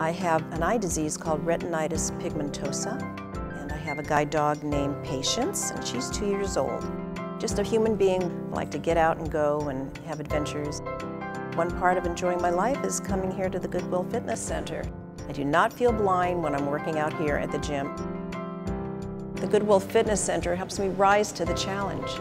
I have an eye disease called retinitis pigmentosa, and I have a guide dog named Patience, and she's 2 years old. Just a human being. I like to get out and go and have adventures. One part of enjoying my life is coming here to the Goodwill Fitness Center. I do not feel blind when I'm working out here at the gym. The Goodwill Fitness Center helps me rise to the challenge.